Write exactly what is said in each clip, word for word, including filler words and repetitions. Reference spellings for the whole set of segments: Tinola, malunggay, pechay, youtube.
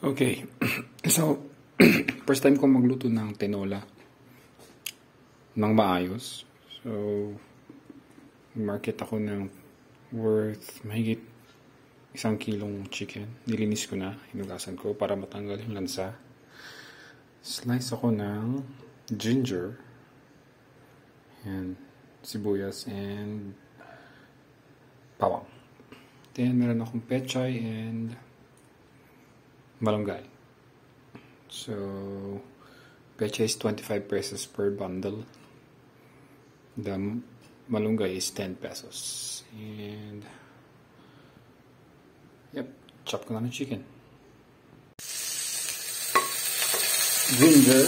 Okay, so first time ko magluto ng tinola nang maayos. So market ako ng worth mahigit isang kilong chicken. Nilinis ko na, hinugasan ko para matanggal yung lansa. Slice ako ng ginger and sibuyas and bawang. Then meron akong pechay and malunggay. So, pechay is twenty-five pesos per bundle. The malunggay is ten pesos. And, yep, chop ko na ng chicken. Ginger.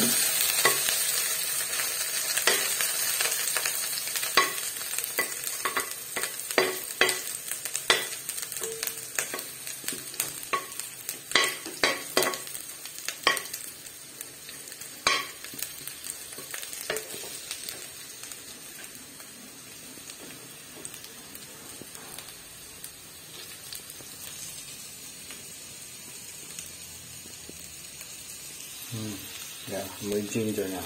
Hmm. Yeah, may ginger na.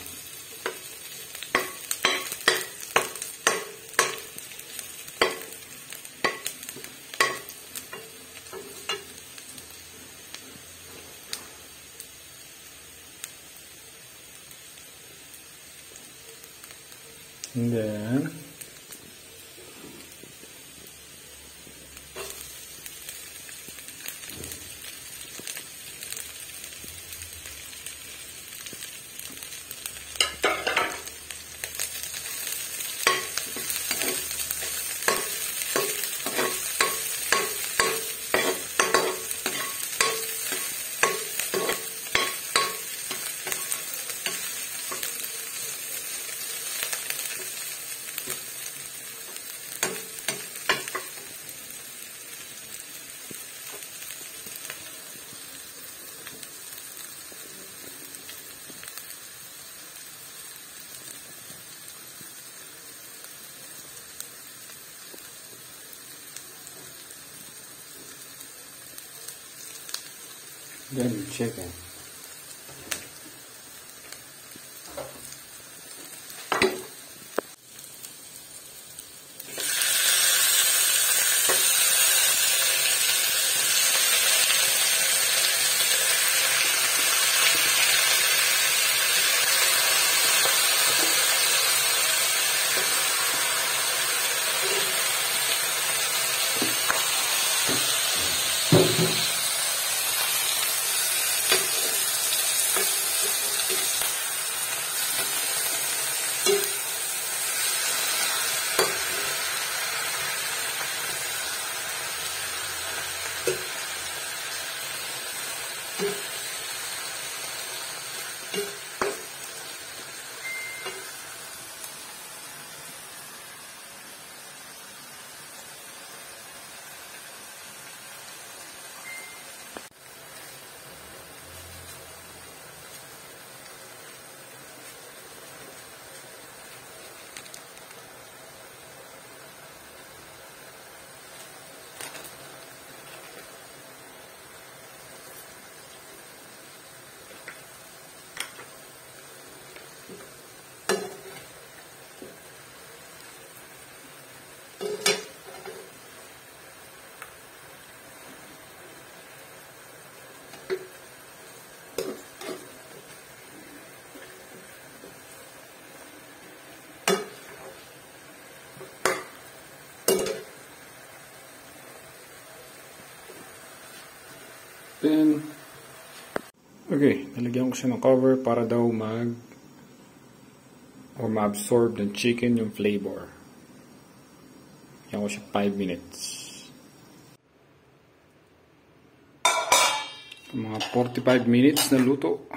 And then Then chicken. Then, okay, nalagyan ko siya ng cover para daw mag or ma-absorb ng chicken yung flavor. Yan ko siya five minutes. Mga forty-five minutes na luto.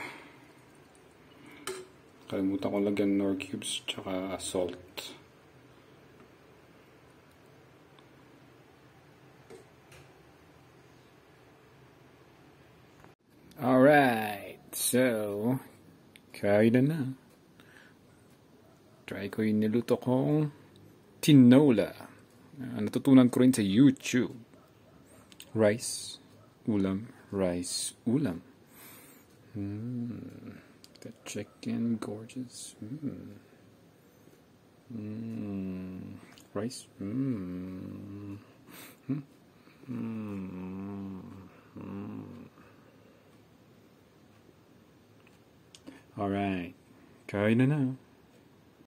Kalimutan ko lagyan ng nor cubes tsaka salt. Alright, so, kain na. Try ko yung niluto kong tinola. Uh, natutunan ko rin sa YouTube. Rice, ulam, rice, ulam. Mmm. The chicken, gorgeous. Mmm. Mmm. Rice. Mmm. Mmm. Mmm. Mm. All right. Kain na na.